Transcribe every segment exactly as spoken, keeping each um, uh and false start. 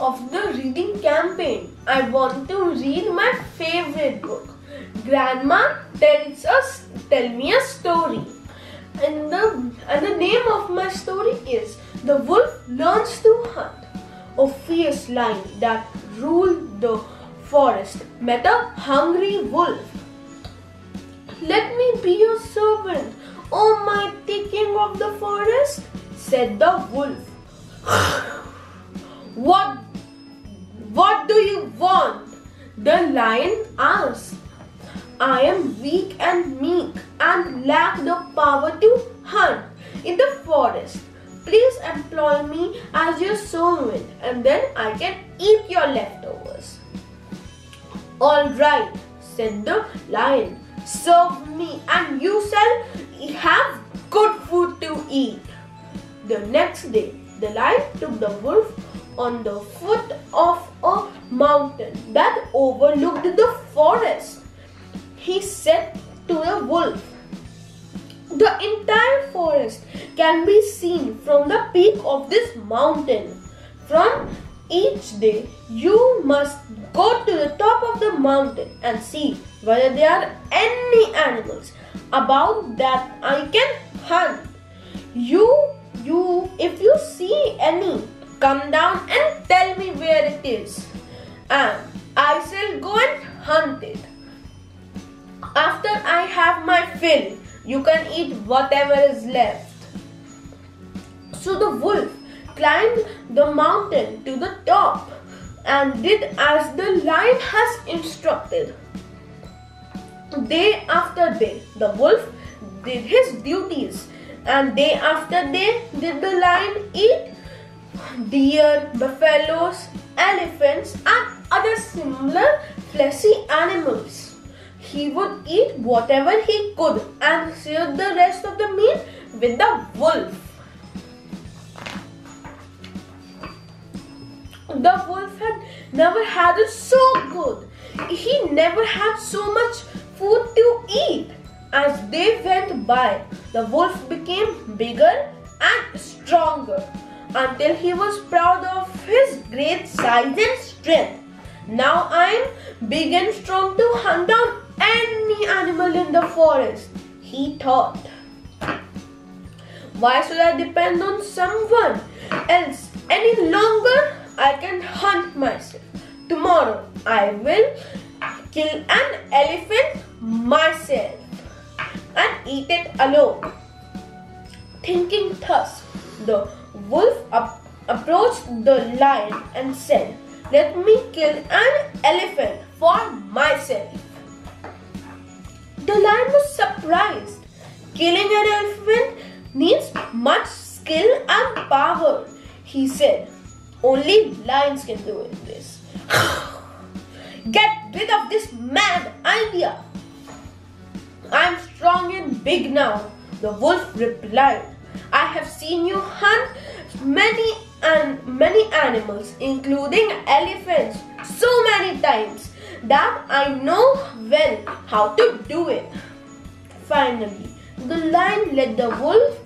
of the reading campaign. I want to read my favorite book. Grandma tells us, tell me a story. And the, and the name of my story is The Wolf Learns to Hunt. A fierce lion that ruled the forest met a hungry wolf. Let me be your servant, O mighty king of the forest, said the wolf. What, what do you want? The lion asked. I am weak and meek and lack the power to hunt in the forest. Please employ me as your servant and then I can eat your leftovers. All right, said the lion. Serve me and you shall have good food to eat. The next day, the lion took the wolf on the foot of a mountain that overlooked the forest. He said to the wolf, the entire forest can be seen from the peak of this mountain. From each day, you must go to the top of the mountain and see whether there are any animals about that I can hunt. You, you, if you see any, come down and tell me where it is, and I shall go and hunt it. After I have my fill, you can eat whatever is left. So the wolf climbed the mountain to the top and did as the lion has instructed. Day after day, the wolf did his duties, and day after day did the lion eat deer, buffaloes, elephants, and other similar fleshy animals. He would eat whatever he could and share the rest of the meal with the wolf. The wolf had never had it so good. He never had so much food to eat. As they went by, the wolf became bigger and stronger until he was proud of his great size and strength. Now I am big and strong to hunt down any animal in the forest, he thought. Why should I depend on someone else any longer? I can hunt myself. Tomorrow I will kill an elephant myself and eat it alone. Thinking thus, the wolf ap- approached the lion and said, let me kill an elephant for myself. The lion was surprised. Killing an elephant needs much skill and power, he said. Only lions can do this. Get rid of this mad idea. I'm strong and big now, the wolf replied. I have seen you hunt many and many animals, including elephants, so many times that I know well how to do it. Finally, the lion let the wolf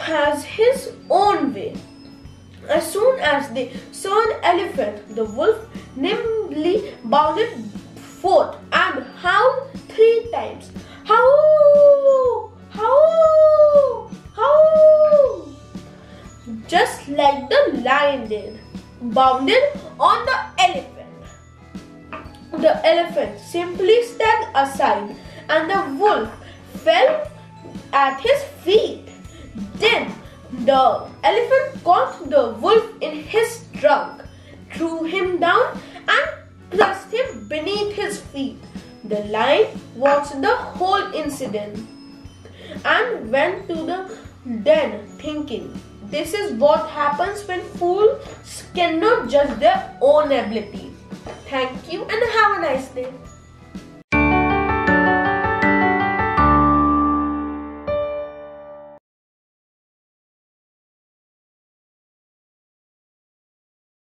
have his own way. As soon as they saw an elephant, the wolf nimbly bounded forth and howled three times. Howl! Howl! Howl! Just like the lion did, bounded on the elephant. The elephant simply stepped aside and the wolf fell at his feet. Then the elephant caught the wolf in his trunk, threw him down and crushed him beneath his feet. The lion watched the whole incident and went to the den thinking, this is what happens when fools cannot judge their own ability. Thank you and have a nice day.